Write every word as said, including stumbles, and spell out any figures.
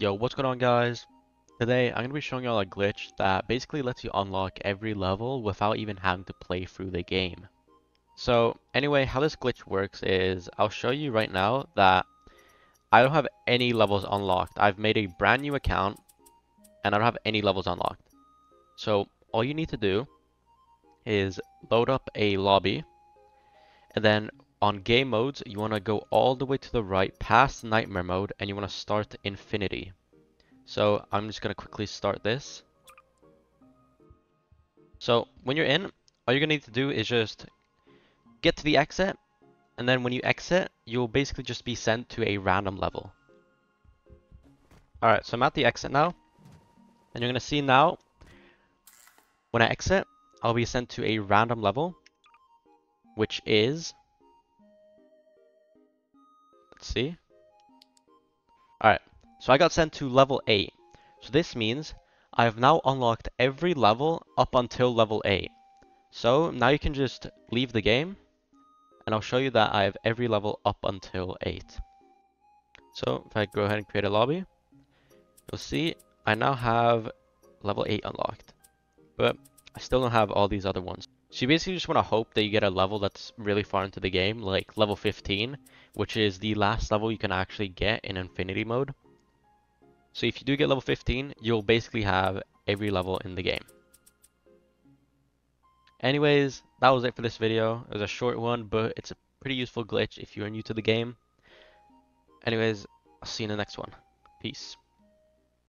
Yo, what's going on, guys? Today I'm going to be showing y'all a glitch that basically lets you unlock every level without even having to play through the game. So anyway, how this glitch works is I'll show you right now that I don't have any levels unlocked. I've made a brand new account and I don't have any levels unlocked. So all you need to do is load up a lobby, and then on game modes, you want to go all the way to the right past nightmare mode and you want to start infinity. So I'm just going to quickly start this. So when you're in, all you're going to need to do is just get to the exit. And then when you exit, you'll basically just be sent to a random level. Alright, so I'm at the exit now. And you're going to see now, when I exit, I'll be sent to a random level, which is... see, all right so I got sent to level eight. So this means I have now unlocked every level up until level eight. So now you can just leave the game and I'll show you that I have every level up until eight. So if I go ahead and create a lobby, you'll see I now have level eight unlocked, but I still don't have all these other ones. So you basically just want to hope that you get a level that's really far into the game, like level fifteen, which is the last level you can actually get in infinity mode. So if you do get level fifteen, you'll basically have every level in the game. Anyways, that was it for this video. It was a short one, but it's a pretty useful glitch if you're new to the game. Anyways, I'll see you in the next one. Peace.